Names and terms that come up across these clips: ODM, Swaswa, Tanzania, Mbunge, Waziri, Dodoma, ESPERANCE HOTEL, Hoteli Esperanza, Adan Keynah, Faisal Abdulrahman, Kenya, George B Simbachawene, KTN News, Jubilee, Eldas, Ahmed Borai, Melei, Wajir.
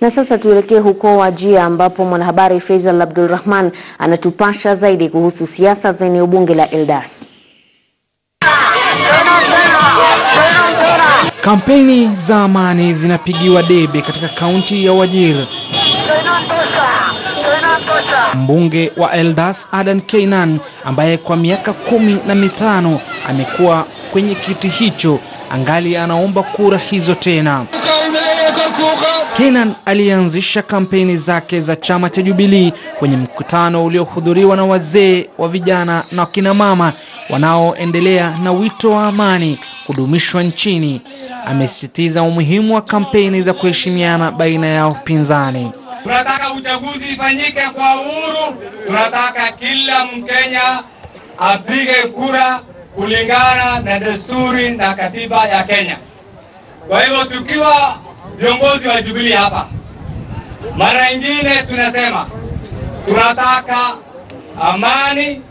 Na sasa tuelekee huko Wajir ambapo mwanahabari Faisal Abdulrahman anatupasha zaidi kuhusu siasa za eneo bunge la Eldas. Kampeni za amani zinapigiwa debe katika kaunti ya Wajir. Mbunge wa Eldas Adan Keynah ambaye kwa miaka 15 amekuwa kwenye kiti hicho angali anaomba kura hizo tena. Keynah alianzisha kampeni zake za chama cha Jubilee kwenye mkutano uliohudhuriwa na wazee wa vijana na kina mama wanaoendelea na wito wa amani kudumishwa nchini. Amesisitiza umuhimu wa kampeni za kuheshimiana baina ya upinzani. Tunataka uchaguzi ifanyike kwa uhuru, tunataka kila Mkenya apige kura kulingana na desturi na katiba ya Kenya. Kwa hivyo tukiwa viongozi wa Jubilee hapa, mara nyingine tunasema tunataka amani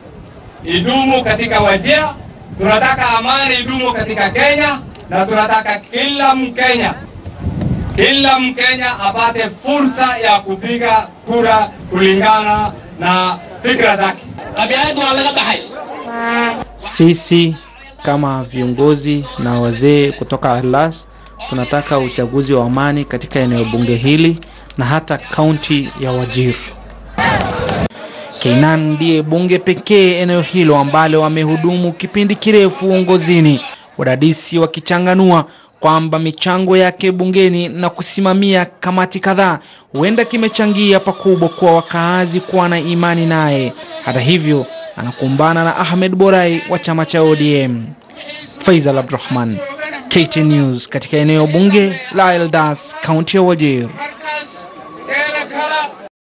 idumu katika Wajir, tunataka amani idumu katika Kenya, na tunataka kila Mkenya apate fursa ya kupiga kura kulingana na fikra zake. Sisi kama viongozi na wazee kutoka Eldas tunataka uchaguzi wa amani katika eneo bunge hili na hata kaunti ya Wajir. Keynah ndiye bunge pekee eneo hilo ambalo amehudumu kipindi kirefu uongozini. Wadadisi wakichanganua kwamba michango yake bungeni na kusimamia kamati kadhaa huenda kimechangia pakubwa kwa wakaazi kuwa na imani naye. Hata hivyo anakumbana na Ahmed Borai wa chama cha ODM. Faisal Abdulrahman, KTN News, katika eneo bunge la Eldas, kaunti ya Wajir.